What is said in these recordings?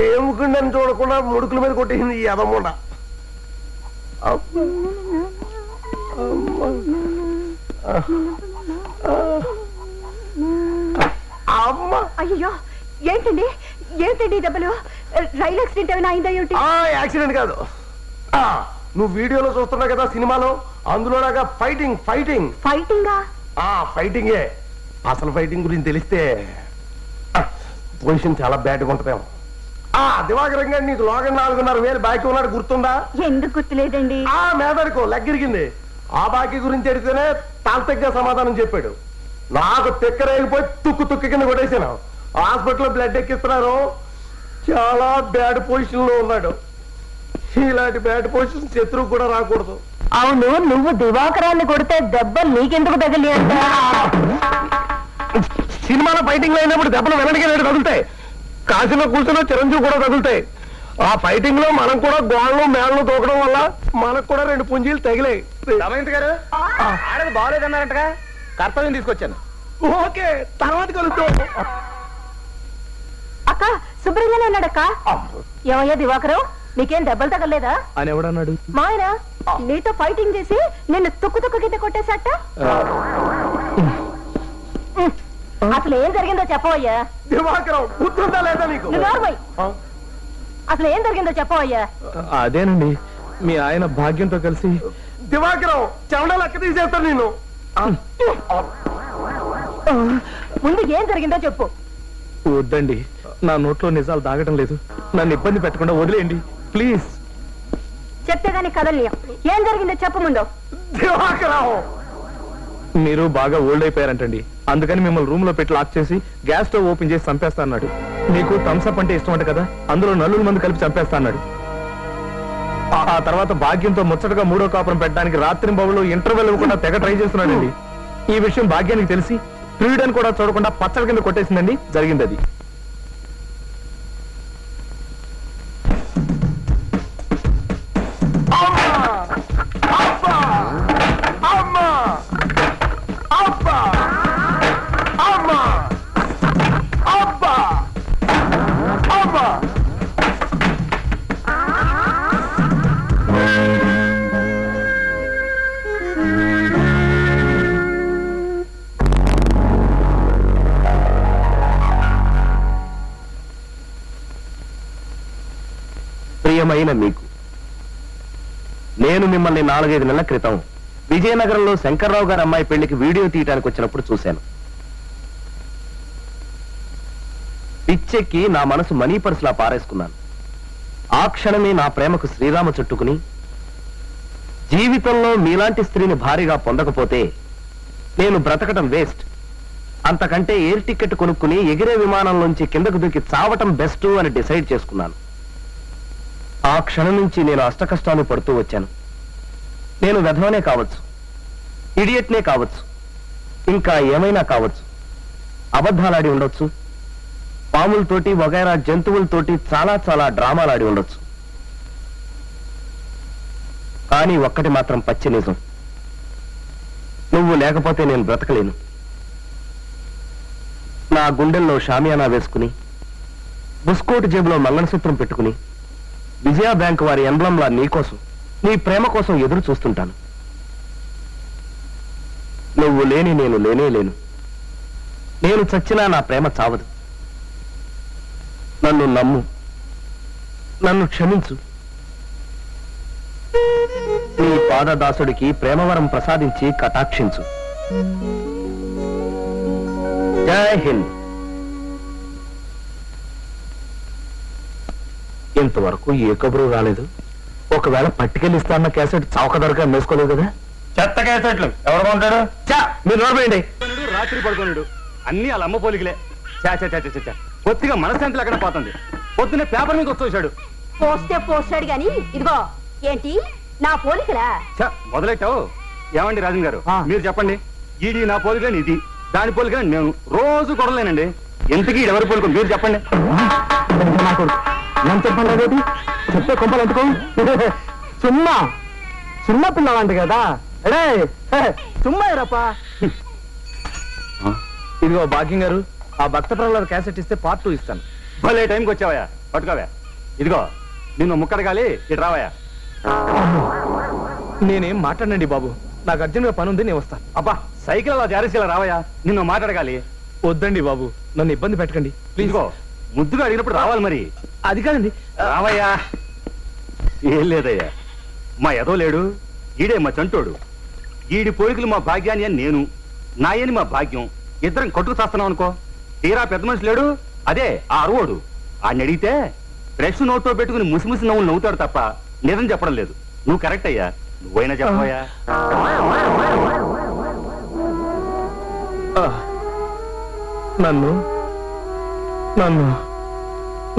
దేవుకున్నని చూడకుండా ముడుకుల మీద కొట్టేసింది ఈ అదమొండ. అయ్యో ఏంటండి ఏంటండి దెబ్బలు? రైల్ యాక్సిడెంట్ ఏమైనా అయిందా ఏమిటి? యాక్సిడెంట్ కాదు, నువ్వు వీడియోలో చూస్తున్నావు కదా సినిమాలో, అందులో లాగా ఫైటింగ్ ఫైటింగ్ ఫైటింగా? ఫైటింగే. అసలు ఫైటింగ్ గురించి తెలిస్తే పొజిషన్ చాలా బ్యాడ్గా ఉంటుందేమో. దివాకరంగా నీకు లోగా 4,500 బాకీ ఉన్నాడు, గుర్తుందా? ఎందుకు గుర్తులేదండి? మేదడుకో లగ్గిరిగింది, ఆ బాకీ గురించి అడిగితేనే తాల్తగ్గా సమాధానం చెప్పాడు. నాకు తెక్కరైపోయి తుక్కు తుక్కు కింద కొట్టేసాను. హాస్పిటల్లో బ్లడ్ ఎక్కిస్తున్నారు, చాలా బ్యాడ్ పొజిషన్ లో ఉన్నాడు. ఇలాంటి బ్యాడ్ పొజిషన్ శత్రువు కూడా రాకూడదు. అవును, నువ్వు దివాకరాన్ని కొడితే దెబ్బలు నీకెందుకు తగిలి? సినిమాలో ఫైటింగ్ అయినప్పుడు దెబ్బలు వెనడికి రేటు తగులుతాయి, కాశీలో కూర్చున్న చిరంజీవి కూడా తగులుతాయి. ఆ ఫైటింగ్ లో మనం కూడా గోళ్ళు మేళ్ళు తోకడం వల్ల మనకు కూడా 2 పుంజీలు తగిలాయి. గారు ఆడది బాగోలేదన్నారంటగా, కర్తవ్యం తీసుకొచ్చాను. ఓకే, తర్వాత కలుగుతాం. అక్క శుభ్రంగానే ఉన్నాడక్క. ఏమయ్యా దివాకరం, నీకేం దెబ్బలు తగలేదా అని ఎవడన్నాడు? మాయన నీతో ఫైటింగ్ చేసి నిన్ను తుక్కు తుక్కు కింద కొట్టేశాట. అసలు ఏం జరిగిందో చెప్పవయ్యా. అసలు ఏం జరిగిందో చెప్పవయ్యా. అదేనండి, మీ ఆయన భాగ్యంతో కలిసి దివాకరం చెమడాలు అక్క తీసేస్తాను నేను. ముందు ఏం జరిగిందో చెప్పు. వద్దండి, నా నోట్లో నిజాలు దాగటం లేదు, నన్ను ఇబ్బంది పెట్టకుండా వదిలేయండి ప్లీజ్. చెప్తేగాని కదలియా, ఏం జరిగిందో చెప్పు ముందు. మీరు బాగా ఓల్డ్ అయిపోయారంటండి, అందుకని మిమ్మల్ని రూమ్ లో పెట్టి లాక్ చేసి గ్యాస్ స్టవ్ ఓపెన్ చేసి చంపేస్తా అన్నాడు. మీకు థమ్సప్ అంటే ఇష్టం అంట కదా, అందులో 40 మంది కలిపి చంపేస్తా అన్నాడు. ఆ తర్వాత భాగ్యంతో ముచ్చటగా 3వ కాపురం పెట్టడానికి రాత్రి బాబులో ఇంటర్వెల్ ఇవ్వకుండా తెగ ట్రై చేస్తున్నాడండి. ఈ విషయం భాగ్యానికి తెలిసి ప్రియుడని కూడా చూడకుండా పచ్చల కింద కొట్టేసిందండి. జరిగింది అది. మీకు నేను మిమ్మల్ని 4-5 నెలల క్రితం విజయనగరంలో శంకర్రావు గారి అమ్మాయి పెళ్లికి వీడియో తీయడానికి వచ్చినప్పుడు చూశాను. పిచ్చెక్కి నా మనసు మనీ పర్సులా పారేసుకున్నాను. ఆ క్షణమే నా ప్రేమకు శ్రీరామ చుట్టుకుని, జీవితంలో మీలాంటి స్త్రీని భారీగా పొందకపోతే నేను బ్రతకటం వేస్ట్, అంతకంటే ఎయిర్ టికెట్ కొనుక్కుని ఎగిరే విమానంలోంచి కిందకు దూకి చావటం బెస్ట్ అని డిసైడ్ చేసుకున్నాను. ఆ క్షణం నుంచి నేను అష్టకష్టాలు పడుతూ వచ్చాను. నేను వెధవనే కావచ్చు, ఇడియట్నే కావచ్చు, ఇంకా ఏమైనా కావచ్చు, అబద్ధాలాడి ఉండొచ్చు, పాములతోటి వగైరా జంతువులతోటి చాలా చాలా డ్రామాలాడి ఉండొచ్చు. కానీ ఒక్కటి మాత్రం పచ్చి నిజం, నువ్వు లేకపోతే నేను బ్రతకలేను. నా గుండెల్లో షామియానా వేసుకుని, బుస్కోటు జేబులో మంగళసూత్రం పెట్టుకుని, విజయ బ్యాంక్ వారి ఎంబ్లంలా నీకోసం, నీ ప్రేమ కోసం ఎదురు చూస్తుంటాను. నువ్వు లేని నేను లేనే లేను. నేను చచ్చినా నా ప్రేమ చావదు. నన్ను నమ్ము, నన్ను క్షమించు. నీ పాదదాసుడికి ప్రేమవరం ప్రసాదించి కటాక్షించు. జై హింద్. ఇంతవరకు ఏ కబురు రాలేదు. ఒకవేళ పట్టుకెళ్ళిస్తా అన్న క్యాసెట్ చౌక ధరగా మేసుకోలేదు కదా? చెత్త క్యాసెట్లు ఎవరు కొంటారు? మీరు నోడబోయండి. రాత్రి పడుకోనుడు అన్ని వాళ్ళ అమ్మ పోలికలే. చా కొద్దిగా మనశాంతులు అక్కడ పోతుంది. పొద్దునే పేపర్ మీకు వచ్చేసాడు. పోస్తే పోస్తాడు గాని ఇదిగో ఏంటి నా పోలికలా? మొదలెట్టావు. ఏమండి రాజన్ గారు, మీరు చెప్పండి. ఇది నా పోలికని, ఇది దాని పోలికని, నేను రోజు కొడలేనండి. ఎంతకీ ఎవరి పోలికో మీరు చెప్పండి. ఏం చెప్పండి? చెప్తే కొంపలు అంటుకో. సుమ్మా సుమ్మ పిల్లవాంట కదా. అరే సుమ్మా రప్ప. ఇదిగో భాగ్యం గారు, ఆ భక్త ప్రహ్లాద క్యాసెట్ ఇస్తే పార్ట్ 2 ఇస్తాను. భలే టైంకి వచ్చావయ్యా. पटकोवे इधो निकड़गाली इटरावया नेनेम माटाडंडी बाबू నాకు అర్జెంట్ పనుంది నేను వస్తా అబ్బా సైకిల్ అలా జారేసిలా రావయ్యా నిన్ను మాట్లాడాలి వద్దండి బాబు నన్ను ఇబ్బంది పెట్టకండి ప్లీజ్ గో ముద్దుగా అడిగినప్పుడు రావాలి మరి అది కాదండి రావయ్యా ఏం లేదయ్యా మా ఏదో లేడు ఈడే మా చంటోడు ఈడి పోయికులు మా భాగ్యాని నేను నాయని మా భాగ్యం ఇద్దరం కొట్టుకు చేస్తున్నాం అనుకో తీరా పెద్ద మనిషి లేడు అదే ఆ అరవోడు ఆని అడిగితే ఫ్రెష్ నోటో పెట్టుకొని ముసిముసి నవ్వులు నవ్వుతాడు తప్ప నిజం చెప్పడం లేదు నువ్వు కరెక్ట్ అయ్యా నువ్వైనా చెప్పవయ్యా నన్ను నన్ను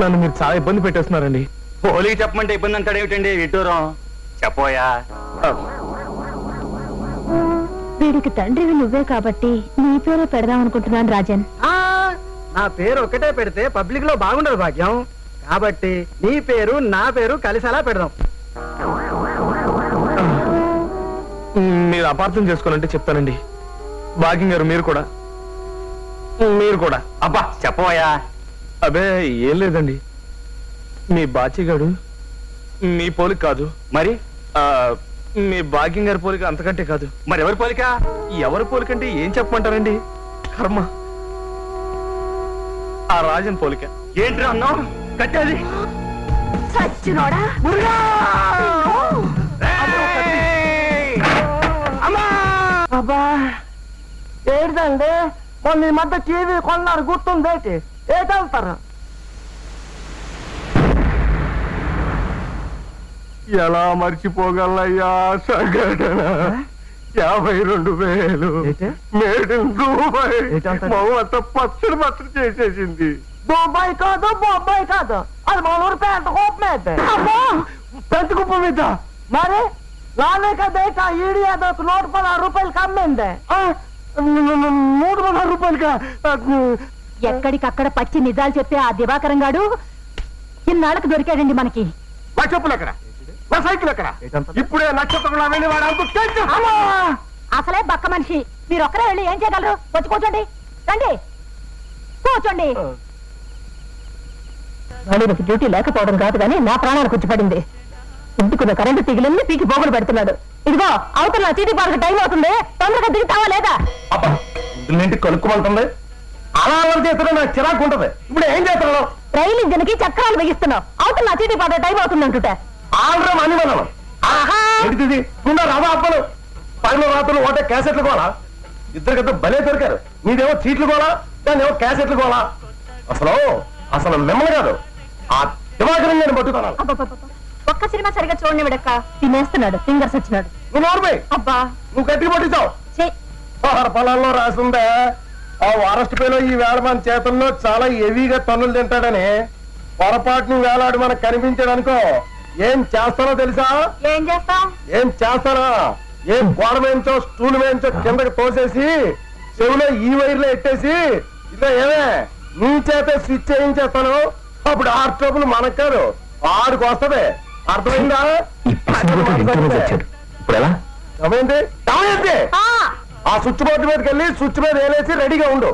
నన్ను మీరు చాలా ఇబ్బంది పెట్టేస్తున్నారండి హోలీ చెప్పమంటే ఇబ్బంది అంటాడు ఏమిటండి విటూరం చెప్పోయా వీడికి తండ్రివి నువ్వే కాబట్టి నీ పేరే పెడదాం అనుకుంటున్నాను రాజన్ నా పేరు ఒకటే పెడితే పబ్లిక్ లో బాగుండదు భాగ్యం కాబట్టి నీ పేరు నా పేరు కలిసి అలా పెడదాం మీరు అపార్థం చేసుకోనంటే చెప్తానండి భాగ్యం గారు మీరు కూడా అబ్బా చెప్పవయ్యా అబే ఏం లేదండి మీ బాచిగాడు మీ పోలిక కాదు మరి మీ భాగ్యం గారి పోలిక అంతకంటే కాదు మరి ఎవరి పోలికంటే ఏం చెప్పమంటారండి కర్మ ఆ రాజన్ పోలిక ఏంట్రా అన్నా కట్టేది సచ్చినోడా మురుగా అబ్బా ఏడుదండి మొన్న ఈ మధ్య టీవీ కొన్నారు గుర్తుందేటి ఏటంటారు ఎలా మర్చిపోగలయ్యా సంఘటన 52,000 మేడ్ ఇన్ దుబాయ్ మొత్తం పచ్చడి చేసేసింది బొబ్బాయి కాదు అది మనూరు పెంట కుప్ప మీద మరి लाने का देखा ईडिया तो नोट 10 రూపాయలు కమ్మింది 3 రూపాయలు का ఎక్కడికక్కడ పచ్చి నిజాలు చెప్పే ఆ దివాకరం గాడు ఇన్నాళ్ళకి దొరికాడండి మనకి ఇప్పుడే అసలే బక్క మనిషి మీరు ఒక్కరే వెళ్ళి ఏం చేయగలరు వచ్చి కూర్చోండి రండి కూర్చోండి డ్యూటీ లేకపోవడం కాదు కానీ నా ప్రాణాలు కూర్చోపడింది ఇంటికున్న కరెంటు తీగలన్నీ పీకి పోగులు పెడుతున్నాడు ఇదిగో అవుతున్నా చీటీ పార్కు టైం అవుతుంది తొందరగా దిగుతావా లేదా కలుక్కుమంటుంది అలా చేస్తున్నా నాకు చిరాకు ఉంటది ఇప్పుడు ఏం చేస్తున్నావు రైలు ఇంజన్ కి చక్రాలు బిగిస్తున్నావు అవుతున్నా చీటీ పార్కు టైం అవుతుంది అంటుంటే అబ్బాలు పైన రాత్రులు ఒకటే క్యాసెట్లు కోలా ఇద్దరికైతే భలే దొరికారు మీదేమో చీట్లు కోలా దాన్ని ఏమో క్యాసెట్లు కోలా అసలు మిమ్మల్ని కాదు ఆ దివాకరం నేను పట్టుకున్నాను ఒక్క సినిమా సరిగా చూడండి విడక్క తినేస్తున్నాడు ఫింగర్స్ వచ్చినాడు అబ్బా నువ్వు గట్టికి పట్టించావు పొలాల్లో రాసిందా ఆ వారెస్ట్ పేలో ఈ వేళ మన చేతుల్లో చాలా హెవీగా తన్నులు తింటాడని పొరపాటును వేలాడు మనకు కనిపించాడనుకో ఏం చేస్తానో తెలుసా ఏం చేస్తానా ఏం గోడ మేంచో స్టూల్ మేంచో కిందకి తోసేసి చెవులో ఈ వైర్లో ఎట్టేసి ఇలా ఏమే నీ చేత స్విచ్ చేయించేస్తాను అప్పుడు ఆరు ట్రబుల్ మనకు కాదు ఆరుకు వస్తుంది అర్థమైందా ఆ స్విచ్ బోర్డు మీదకి వెళ్ళి స్విచ్ మీద వేలేసి రెడీగా ఉండు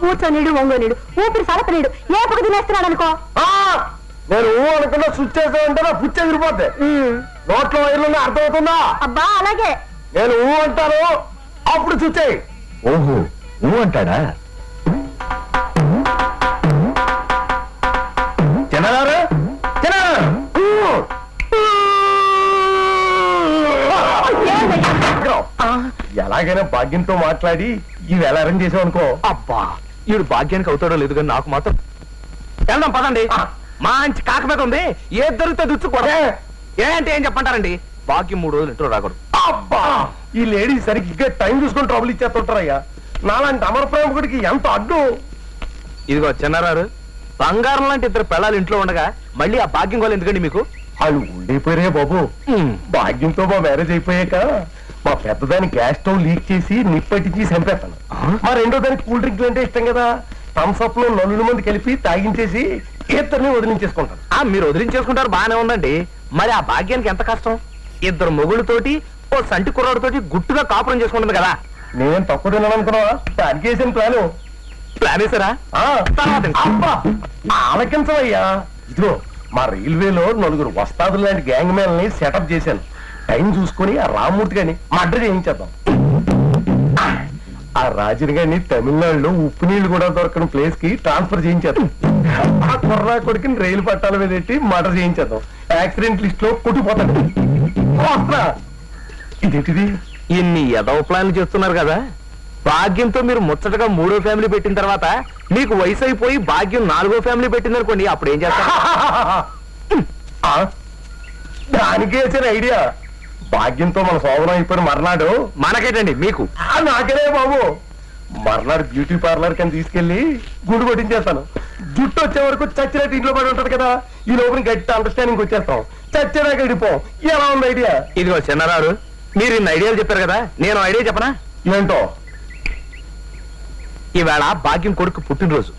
కూర్చొని వంగోనీడు ఊపిరి సరపనీడు ఏ పక్క తినేస్తున్నాడు అనుకో నేను ఊ అనుకున్నా స్విచ్ వేసానంటే నా పుచ్చి ఎగిరిపోద్ది నోట్లో వైర్లు అర్థమవుతుందా అబ్బా అలాగే నేను ఊ అంటాను అప్పుడు స్విచ్ అయ్యి ఓహో ఊ అంటాడా చిన్నగారు ఎలాగైనా భాగ్యంతో మాట్లాడి ఇవి ఎలా అరేంజ్ చేసావు అనుకో అబ్బా ఈడు భాగ్యానికి అవుతాడో లేదు కానీ నాకు మాత్రం వెళ్దాం పదండి మంచి కాకపోతే ఉంది ఏ దొరికితే దుచ్చుకోడే ఏంటంటే ఏం చెప్పంటారండి భాగ్యం 3 రోజులు ఇంట్లో రాకూడదు అబ్బా ఈ లేడీ సరిగ్గా టైం చూసుకొని ట్రబుల్ ఇచ్చేస్తుంటారయ్యా నాలాంటి అమర్ ప్రేమకుడికి ఎంత అడ్డు ఇదిగో చిన్నారారు బంగారం లాంటి ఇద్దరు పిల్లలు ఇంట్లో ఉండగా మళ్ళీ ఆ భాగ్యం కోళ్ళు ఎందుకండి మీకు వాళ్ళు ఉండిపోయారే బాబు భాగ్యంతో మా మ్యారేజ్ అయిపోయాక మా పెద్దదాన్ని గ్యాస్ స్టవ్ లీక్ చేసి నిప్పటించి చంపేస్తాను మా రెండో దానికి కూల్ డ్రింక్లు అంటే ఇష్టం కదా థమ్స్అప్ లో 4 మంది కలిపి తాగించేసి ఇద్దరిని వదిలించేసుకుంటాను మీరు వదిలించేసుకుంటారు బాగానే ఉందండి మరి ఆ భాగ్యానికి ఎంత కష్టం ఇద్దరు మొగుళ్ళతోటి ఓ సంటి కుర్రాడితోటి గుట్టుగా కాపురం చేసుకుంటుంది కదా నేను తక్కువ తిన్నాను అనుకున్నావా దానికేసిన ప్లాన్ వేసారా ఆలకించవయ్యా ఇదిగో मा रेलवे नలుగురు వస్తాదులు లాంటి గ్యాంగ్ మెన్ ని సెటప్ చేశాను టైం చూసుకొని ఆ రామూర్తి గాని మర్డర్ చేయించేద్దాం ఆ రాజని గాని తమిళనాడులో ఉప్పు నీళ్లు కూడా దొరకని ప్లేస్ కి ట్రాన్స్ఫర్ చేయించేద్దాం ఆ కొర్రా కొడికిని రైలు పట్టాల మీద పెట్టి మర్డర్ చేయించేద్దాం యాక్సిడెంట్ లిస్ట్ లో కొట్టుపోతాడు వస్తా ఇదేంటిది ఇన్ని యదవ ప్లాన్లు చేస్తున్నారు కదా भाग्यों तो मेरे मुझटा मूडो फैमिली पेट तरह नीक वयस भाग्यों नागो फैमिली पेटी अब दाने ऐडिया भाग्यों तो मन सोभन मरना मनकेटी बाबू मरना ब्यूटी पार्लर कहीं गुड़ पट्टा जुट वे वरकू चचना इंटर पड़ उ कदा गट अंडरस्टांग चचना ऐडिया इधो चीन ऐडिया कदा नैन ऐडिया चपना ఏంటో ఇవాళ భాగ్యం కొడుకు పుట్టినరోజు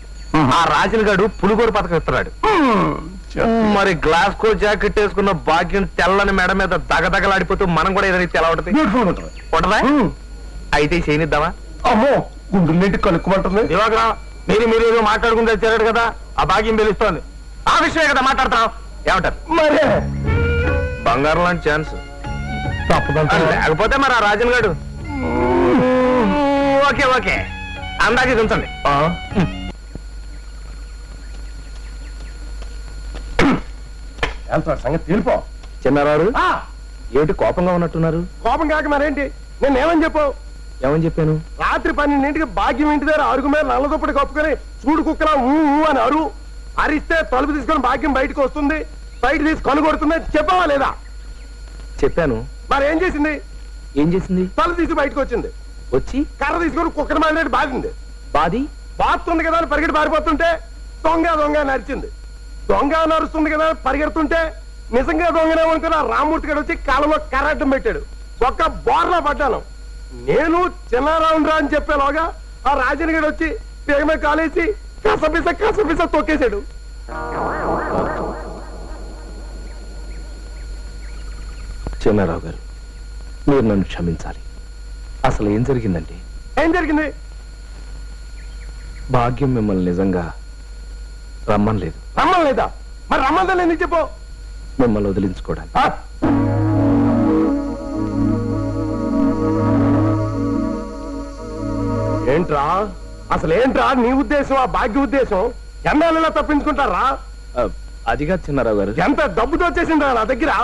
ఆ రాజనగాడు పులుగోరు పతకం ఇస్తున్నాడు మరి గ్లాస్కో జాకెట్ వేసుకున్న భాగ్యం తెల్లని మెడ మీద దగదగలాడిపోతూ మనం కూడా ఏదైతే ఎలా ఉంటది ఉంటదా అయితే చేయనిద్దామా అమ్మో గుండెలేటి కలుక్కుమంటుంది ఇవాళ మీరు ఏదో మాట్లాడుకుంటే చేరడు కదా ఆ భాగ్యం తెలుస్తుంది ఆ విషయమే కదా మాట్లాడతాం ఏమంటారు మరి బంగారం లాంటి ఛాన్స్ తప్పదంట లేకపోతే మరి ఆ రాజనగాడు ओके ओके अंदाजे चुनौती संगति चेटी कोपन कोपन का मरें रात्रि पन्न भाग्यम इंटर अरग मेरे नल्लदुपटी कपनी चूड़ कुला अर अरस्ते तल्प भाग्यम बैठक वस्तु बैठक कनगोड़वा लेदा मरें तल्ल बैठक वे वी कर्र कुकर मारे बाधि बाधी बात कदा परगड़ पारे दंग दंग नरचि दंग नरचुंद कदा परगेड़े निज्ञा दंगने रामूर्ति कल कर्रा बोर्ला पड़ा नैन चलारा अपेगा आ राजन गड़ी पेगम काले कसबिस तोकेशा चलाराव ग क्षमी असल जी भाग्य मिम्मल निजा रम्मन लेदा मैं रम्मन मिम्मल वो असलेंट्रा नी उद्देश्य आ भाग्य उद्देश्य तपरा अदिगा चिन्नाराव डब्बु दोचेसिंदा ना दग्गर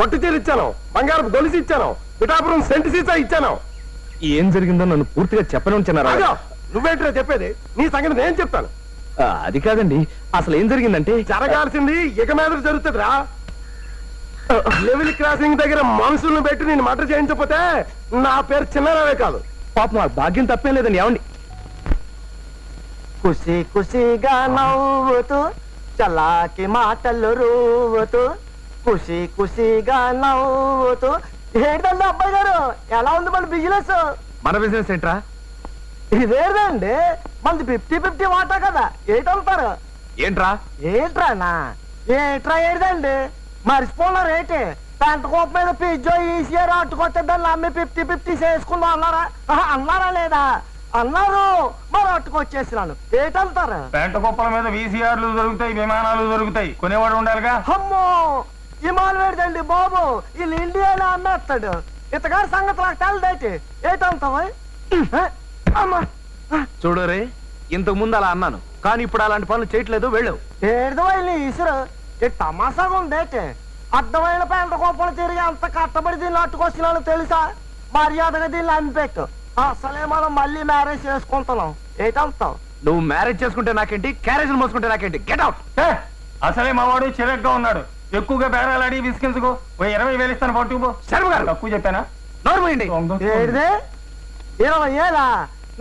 पट्टुचीर इच्चानु बंगारपु गोलिसि इच्चानु పిఠాపురం సెంట్ సీసా ఇచ్చాను ఏం జరిగిందో నన్ను పూర్తిగా చెప్పనుంటున్నారా అయ్యో నువ్వేంట్రా చెప్పేది నీ సంగతి నేను చెప్తాను అది కాదండి అసలు ఏం జరిగిందంటే జరగాల్సింది ఇక మీదట జరుగుతదిరా లెవెల్ క్రాసింగ్ దగ్గర మనుషుల్ని పెట్టి నేను మర్డర్ చేయించకపోతే నా పేరు చిన్నారావే కాదు పాపం ఆ భాగ్యం తప్పేం లేదని ఏమండి ఖుషి ఖుషిగా నవ్వుతూ చలాకి మాటలు రూవుతూ ఖుషి ఖుషిగా నవ్వుతూ అబ్బాయి గారు ఎలా ఉంది మన బిజినెస్ ఏంట్రా ఇదేదండి మనది 50-50 వాటా కదా ఏటంటారు ఏంట్రా ఏదండి మర్చిపోలే రేటే పంట కోప మీద పిజ్జో ఈసీఆర్ అట్టుకొస్తే దాన్ని అమ్మి 50-50 చేసుకుందాం అన్నారా అన్నారా లేదా అన్నారు మరి అట్టుకొచ్చేసినాను ఏటంటారు పంట కోపల మీద వీసీఆర్లు దొరుకుతాయి విమానాలు దొరుకుతాయి కొనేవాడు ఉండాలిగా అమ్మో इमानी बाबू वील इंडिया अम्मेस्ता इतगा संगति चूड़ रे इंत अला अला पन वेदर तमाशा उदेटे अर्थम पेंट गोपल तिगे अंत कटबड़ी दी अट्ठा मर्याद दी अंपेट असले मन मल्ल म्यारेज म्यारेज क्यारेज मोसक गेट असले मावाड़ चरग् ఎక్కువగా బేరాలాడి విస్కిన్స్కో 20000 ఇస్తాను పట్టుకో శర్మ గారు తక్కువ చెప్పానా నోర్మండి ఏడిదే 20000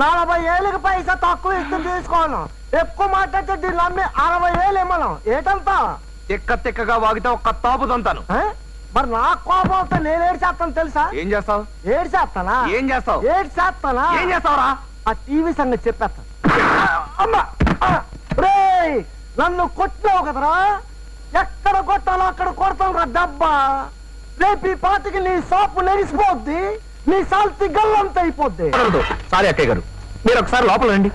40000కి పైసా తక్కువ ఇస్తం తీసుకోను ఎక్కువ మాట్లాడితే దిలమ్మే 60000 ఏమను ఏటంపా తిక్కగా వాగితే ఒక తాపు దంతాను మరి నా కోపం వస్తా నేను ఏడ్చేస్తాను తెలుసా ఏం చేస్తావ్ ఏడ్చేస్తానా ఏం చేస్తావరా ఆ టీవీ సంగతి చెప్పేస్తా అమ్మా రేయ్ నన్ను కొట్టావు కదరా ఎక్కడ కొట్టాలో అక్కడ కొడతాను రా డబ్బా రేపు ఈ పాటికి నీ సాపు నెరిసిపోద్ది నీ సాల్తి గల్లంత అయిపోద్ది సారీ అక్కయ్య గారు మీరు ఒకసారి లోపల రండి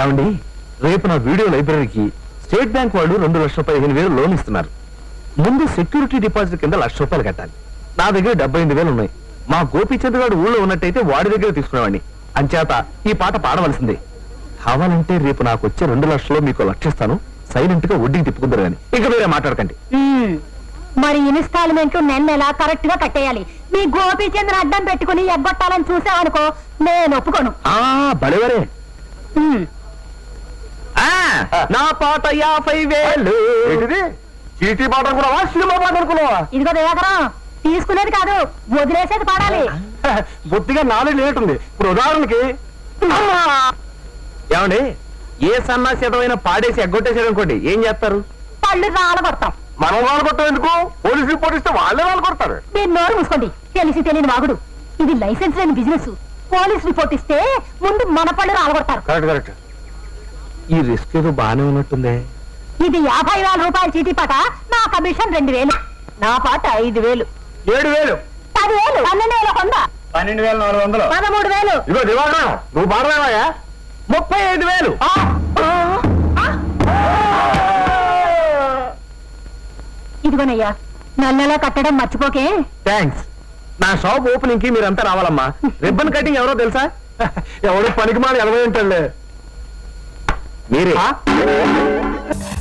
ఏమండి రేపు నా వీడియో లైబ్రరీకి स्टेट बैंक वालू 2 लक्षल लोन मुझे सेक्यूरिटी डिपॉजिट किंद 1,00,000 कटाली ना दर 75,000 उन्नाई मा गोपीचंद गारु ऊर्लो उन्नट्टैते वाडि दग्गर तीसुकुनेवाडिनि अंचेता ई पाट पाडवलसिंदे कावालंटे रेपु नाकु वच्चे 2 लक्षल मीकु लक्षिस्तानु सैलेंट गा वड्डी तिप्पुकुंदरु गानी इंक वेरे माटाडकंडि मरी इन्स्टॉलमेंट नेन्नेला करेक्ट गा कट्टेयाली मी गोपीचंद अड्डं पेट्टुकोनि एग्गोट्टालनि चूसाव अनुको नेनु ओप्पुकोनु आ बलेवरे आ ना पाट 50,000 एदिदि चीटी पाटन కూడా వా సినిమా పాటను అనుకున్నావా ఇదిగో దయాకరా తీసుకునేది కాదు వదిలేసేది పాడాలి బొత్తిగా నాలుగు లేట్ ఉంది ఇప్పుడు ఉదాహరణకి ఏమండి ఏ సన్నాసితమైన పాడేసి ఎగ్గొట్టేశారు అనుకోండి ఏం చేస్తారు పళ్ళు రాలగొడతాం మనం రాలగొట్టం ఎందుకు పోలీస్ రిపోర్ట్ ఇస్తే వాళ్ళే రాలగొడతారు మీరు నోరు మూసుకోండి తెలిసి తెలియని వాగుడు ఇది లైసెన్స్ లేని బిజినెస్ పోలీస్ రిపోర్ట్ ఇస్తే ముందు మన పళ్ళు రాలగొడతారు కరెక్ట్ కరెక్ట్ ఈ రిస్క్ ఏదో బానే ఉన్నట్టుందే ఇది 50,000 రూపాయల చీటీ పాట నా కమిషన్ 2,000 నా పాట 5,000 7,000 10,000 12,000 12,400 13,000 ఇదో దివాకరా నువ్వు బారవేవయ్యా 35,000 ఆ ఇదిగోనయ్యా నల్లలా కట్టడం మర్చిపోకే థాంక్స్ నా షాప్ ఓపెనింగ్ కి మీరంతా రావాలమ్మా రిబ్బన్ కటింగ్ ఎవరో తెలుసా ఎవరో పనికిమాలి 20 ఉంటాలే మీరే